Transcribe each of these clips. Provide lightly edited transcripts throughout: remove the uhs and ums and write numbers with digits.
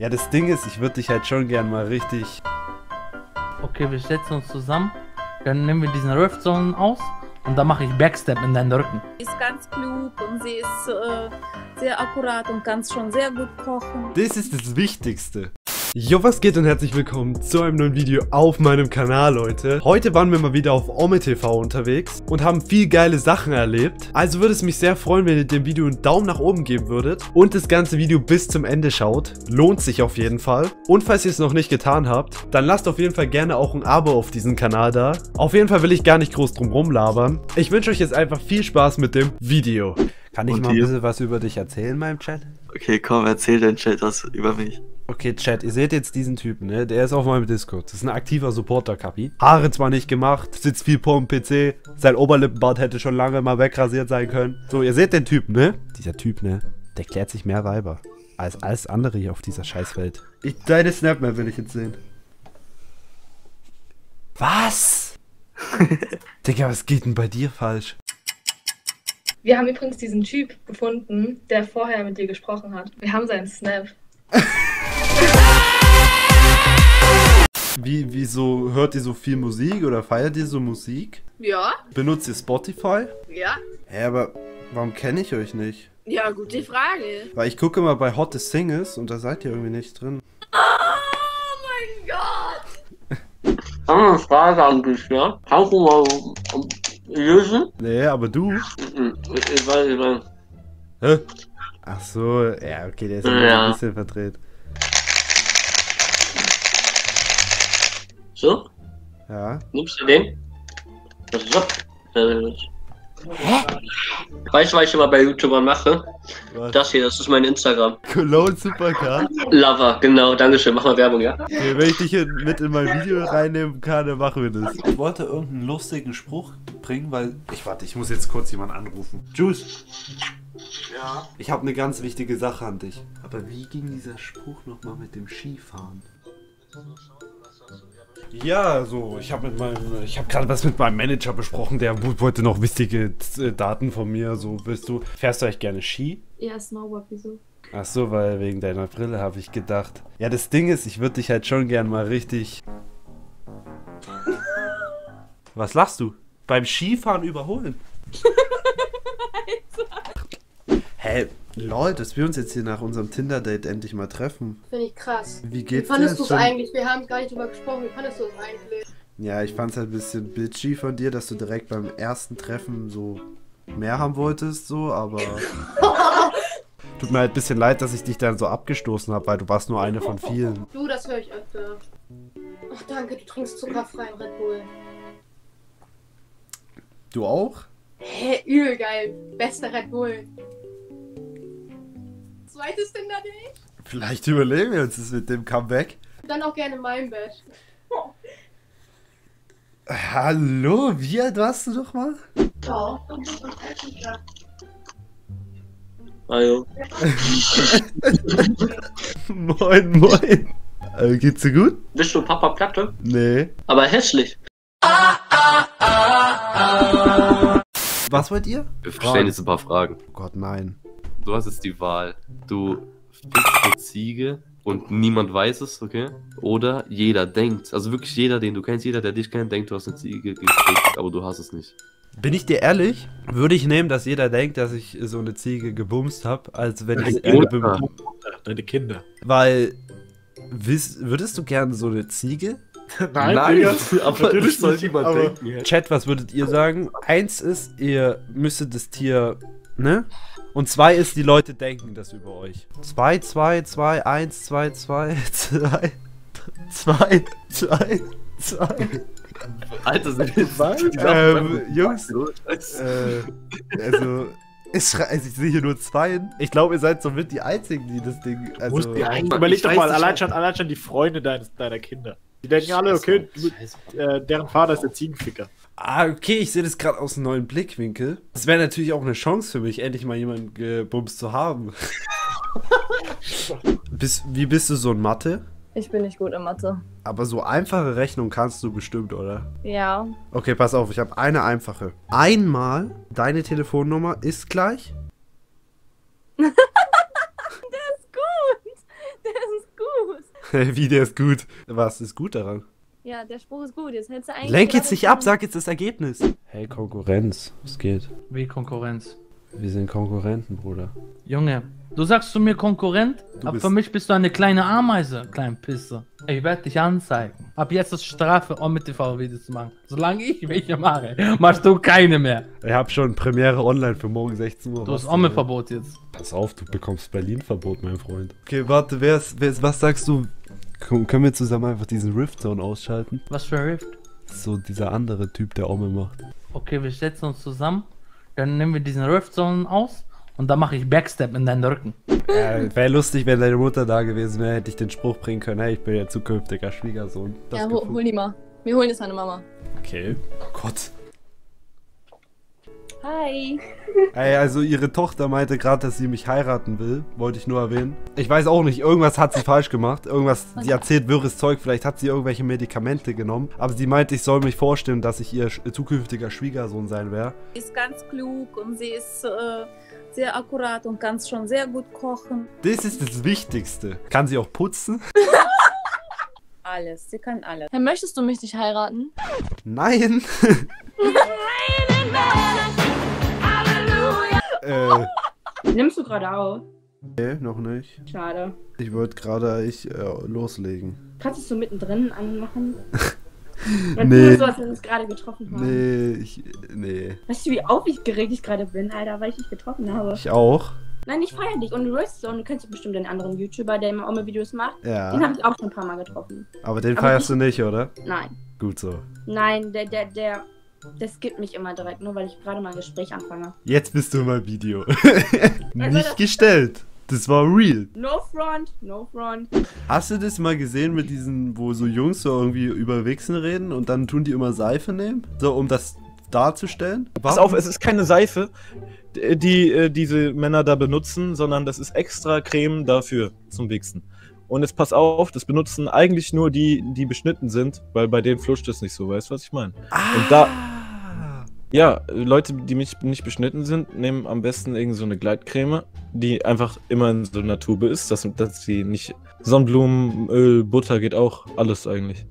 Ja, das Ding ist, ich würde dich halt schon gern mal richtig... Okay, wir setzen uns zusammen, dann nehmen wir diesen Rift Zone aus und dann mache ich Backstep in deinen Rücken. Sie ist ganz klug und sie ist sehr akkurat und kann schon sehr gut kochen. Das ist das Wichtigste. Jo, was geht und herzlich willkommen zu einem neuen Video auf meinem Kanal, Leute. Heute waren wir mal wieder auf OMETV unterwegs und haben viel geile Sachen erlebt. Also würde es mich sehr freuen, wenn ihr dem Video einen Daumen nach oben geben würdet und das ganze Video bis zum Ende schaut. Lohnt sich auf jeden Fall. Und falls ihr es noch nicht getan habt, dann lasst auf jeden Fall gerne auch ein Abo auf diesen Kanal da. Auf jeden Fall will ich gar nicht groß drum rumlabern. Ich wünsche euch jetzt einfach viel Spaß mit dem Video. Kann ich mal ein bisschen was über dich erzählen in meinem Chat? Okay, komm, erzähl dein Chat was über mich. Okay, Chat, ihr seht jetzt diesen Typen, ne? Der ist auf meinem Discord. Das ist ein aktiver Supporter-Kapi. Haare zwar nicht gemacht, sitzt viel vor dem PC. Sein Oberlippenbart hätte schon lange mal wegrasiert sein können. So, ihr seht den Typen, ne? Dieser Typ, ne? Der klärt sich mehr Weiber als alles andere hier auf dieser Scheißwelt. Deine Snapmap will ich jetzt sehen. Was? Digga, was geht denn bei dir falsch? Wir haben übrigens diesen Typ gefunden, der vorher mit dir gesprochen hat. Wir haben seinen Snap. Wieso hört ihr so viel Musik oder feiert ihr so Musik? Ja. Benutzt ihr Spotify? Ja. Hä, aber warum kenne ich euch nicht? Ja, gute Frage. Weil ich gucke mal bei Hottest Singles und da seid ihr irgendwie nicht drin. Oh mein Gott! Ich habe eine Frage an dich, ja? Kannst du mal lösen? Nee, aber du? Ich weiß. Hä? Ach so, ja, okay, der ist ja ein bisschen verdreht. So? Ja. Nimmst du den? Das ist so. Weißt du, was ich immer bei YouTubern mache? Was? Das hier, das ist mein Instagram. Cologne Supercar? Lover, genau, dankeschön, mach mal Werbung, ja? Okay, wenn ich dich hier mit in mein Video reinnehmen kann, dann machen wir das. Ich wollte irgendeinen lustigen Spruch bringen, weil... Ich muss jetzt kurz jemanden anrufen. Tschüss! Ja? Ich habe eine ganz wichtige Sache an dich. Aber wie ging dieser Spruch nochmal mit dem Skifahren? Ja, so, ich habe gerade was mit meinem Manager besprochen, der wollte noch wichtige Daten von mir, so, fährst du eigentlich gerne Ski? Ja, Snowboard, wieso? Ach so, weil wegen deiner Brille habe ich gedacht. Ja, das Ding ist, ich würde dich halt schon gern mal richtig... Was lachst du? Beim Skifahren überholen? Hey, Leute, dass wir uns jetzt hier nach unserem Tinder-Date endlich mal treffen. Finde ich krass. Wie geht's dir? Wie fandest du es eigentlich? Wir haben gar nicht drüber gesprochen. Wie fandest du es eigentlich? Ja, ich fand's halt ein bisschen bitchy von dir, dass du direkt beim ersten Treffen so mehr haben wolltest, so, aber... Tut mir halt ein bisschen leid, dass ich dich dann so abgestoßen habe, weil du warst nur eine von vielen. Du, das höre ich öfter. Ach danke, du trinkst zuckerfreien Red Bull. Du auch? Hä, übel geil. Bester Red Bull. Zweites Tinder-Date? Vielleicht überleben wir uns das mit dem Comeback. Dann auch gerne mein Bett. Oh. Hallo, wie alt warst du doch mal? Oh. Hallo. Moin, moin. Geht's dir gut? Bist du Papa Platte? Nee. Aber hässlich. Was wollt ihr? Wir stellen jetzt ein paar Fragen. Oh Gott, nein. Du hast jetzt die Wahl. Du fickst eine Ziege und niemand weiß es, okay? Oder jeder denkt, also wirklich jeder, den du kennst, jeder, der dich kennt, denkt, du hast eine Ziege gefickt, aber du hast es nicht. Bin ich dir ehrlich, würde ich nehmen, dass jeder denkt, dass ich so eine Ziege gebumst habe, als wenn ich eine bebumst habe. Deine Kinder. Weil, würdest du gerne so eine Ziege? Nein, aber natürlich soll niemand denken. Chat, was würdet ihr sagen? 1 ist, ihr müsstet das Tier, ne? Und 2 ist, die Leute denken das über euch. 2, 2, 2, 1, 2, 2, 2, 2, 2, 2. Alter, sind wir Jungs, also... Ich sehe hier nur 2. Ich glaube, ihr seid somit die Einzigen, die das Ding... Also, überleg doch mal, allein schon die Freunde deiner Kinder. Die denken alle, okay, deren Vater ist der Ziegenficker. Ah, okay, ich sehe das gerade aus einem neuen Blickwinkel. Das wäre natürlich auch eine Chance für mich, endlich mal jemanden gebumst zu haben. Wie bist du so in Mathe? Ich bin nicht gut in Mathe. Aber so einfache Rechnung kannst du bestimmt, oder? Ja. Okay, pass auf, ich habe eine einfache. Einmal deine Telefonnummer ist gleich... Der ist gut! Der ist gut! Wie, der ist gut. Was ist gut daran? Ja, der Spruch ist gut. Jetzt hättest du eigentlich... Lenk jetzt nicht ab, sag jetzt das Ergebnis. Hey, Konkurrenz. Was geht? Wie Konkurrenz? Wir sind Konkurrenten, Bruder. Junge, du sagst zu mir Konkurrent, aber für mich bist du eine kleine Ameise, kleine Pisse. Ich werde dich anzeigen. Ab jetzt ist Strafe, OMETV-Videos zu machen. Solange ich welche mache, machst du keine mehr. Ich hab schon Premiere online für morgen 16 Uhr. Du hast OME-Verbot jetzt. Pass auf, du bekommst Berlin-Verbot, mein Freund. Okay, warte, was sagst du? Können wir zusammen einfach diesen Rift-Zone ausschalten? Was für ein Rift? So dieser andere Typ, der OME macht. Okay, wir setzen uns zusammen. Dann nehmen wir diesen Rift-Zone aus und dann mache ich Backstep in deinen Rücken. Wäre lustig, wenn deine Mutter da gewesen wäre, hätte ich den Spruch bringen können, hey, ich bin ja zukünftiger Schwiegersohn. Das ja, hol die mal. Wir holen jetzt meine Mama. Okay. Oh Gott. Hi. Ey, also ihre Tochter meinte gerade, dass sie mich heiraten will. Wollte ich nur erwähnen. Ich weiß auch nicht, irgendwas hat sie falsch gemacht. Irgendwas, sie erzählt wirres Zeug. Vielleicht hat sie irgendwelche Medikamente genommen. Aber sie meinte, ich soll mich vorstellen, dass ich ihr zukünftiger Schwiegersohn sein wäre. Sie ist ganz klug und sie ist sehr akkurat und kann schon sehr gut kochen. Das ist das Wichtigste. Kann sie auch putzen? Alles, sie kann alles. Herr, möchtest du mich nicht heiraten? Nein. Nimmst du gerade auf? Nee, noch nicht. Schade. Ich wollte gerade loslegen. Kannst du mittendrin anmachen? Weil nee. Du so, als wir uns gerade getroffen haben. Nee, nee. Weißt du, wie aufgeregt ich gerade bin, Alter, weil ich dich getroffen habe? Ich auch. Nein, ich feiere dich. Und Rift-Zone, du kennst bestimmt den anderen YouTuber, der immer OME-Videos macht. Ja. Den habe ich auch schon ein paar Mal getroffen. Aber den feierst du nicht, oder? Nein. Gut so. Nein, Das gibt mich immer direkt, nur weil ich gerade mal ein Gespräch anfange. Jetzt bist du mal Video. Nicht gestellt. Das war real. No front, no front. Hast du das mal gesehen mit diesen, wo so Jungs so irgendwie über Wichsen reden und dann tun die immer Seife nehmen? So, um das darzustellen? Warum? Pass auf, es ist keine Seife, die diese Männer da benutzen, sondern das ist extra Creme dafür zum Wichsen. Und jetzt pass auf, das benutzen eigentlich nur die, die beschnitten sind, weil bei denen fluscht es nicht so, weißt du, was ich meine? Ah. Und da... Ja, Leute, die nicht beschnitten sind, nehmen am besten irgend so eine Gleitcreme, die einfach immer in so einer Tube ist, dass sie nicht... Sonnenblumenöl, Butter geht auch, alles eigentlich.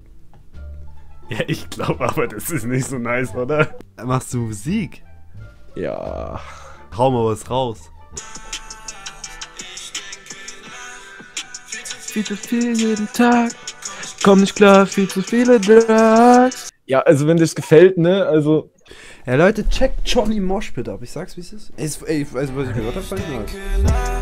Ja, ich glaube aber, das ist nicht so nice, oder? Machst du Musik? Ja... Hau mal was raus. Viel zu viel jeden Tag, komm nicht klar, viel zu viele Drugs. Ja, also wenn dir's gefällt, ne, also... Ja, Leute, checkt Johnny Moshpit ab, ich sag's, wie es ist. Ey, also was ich gehört hab, fand ich nice.